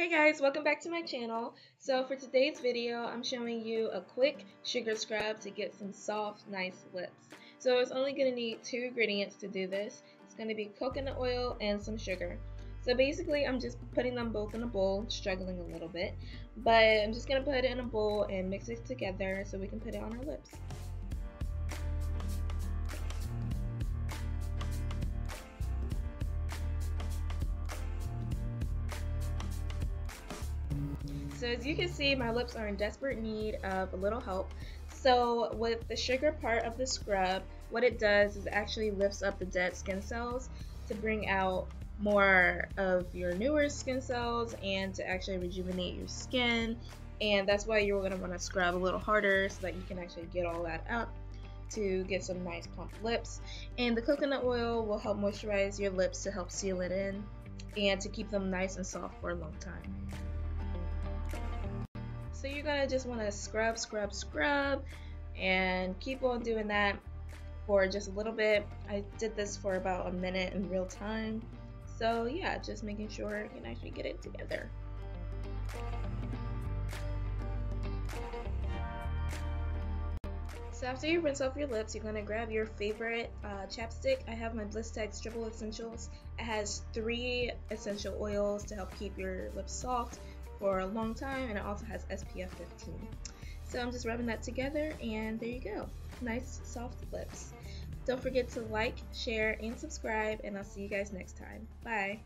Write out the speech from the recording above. Hey guys, welcome back to my channel. So for today's video, I'm showing you a quick sugar scrub to get some soft, nice lips. So it's only going to need two ingredients to do this. It's going to be coconut oil and some sugar. So basically, I'm just putting them both in a bowl, struggling a little bit, but I'm just going to put it in a bowl and mix it together so we can put it on our lips. So as you can see, my lips are in desperate need of a little help. So with the sugar part of the scrub, what it does is actually lifts up the dead skin cells to bring out more of your newer skin cells and to actually rejuvenate your skin. And that's why you're going to want to scrub a little harder so that you can actually get all that up to get some nice plump lips. And the coconut oil will help moisturize your lips to help seal it in and to keep them nice and soft for a long time. So you're going to just want to scrub, scrub, scrub and keep on doing that for just a little bit. I did this for about a minute in real time. So yeah, just making sure you can actually get it together. So after you rinse off your lips, you're going to grab your favorite chapstick. I have my Blistex Triple Essentials. It has 3 essential oils to help keep your lips soft for a long time, and it also has SPF 15. So I'm just rubbing that together, and there you go. Nice, soft lips. Don't forget to like, share, and subscribe, and I'll see you guys next time. Bye.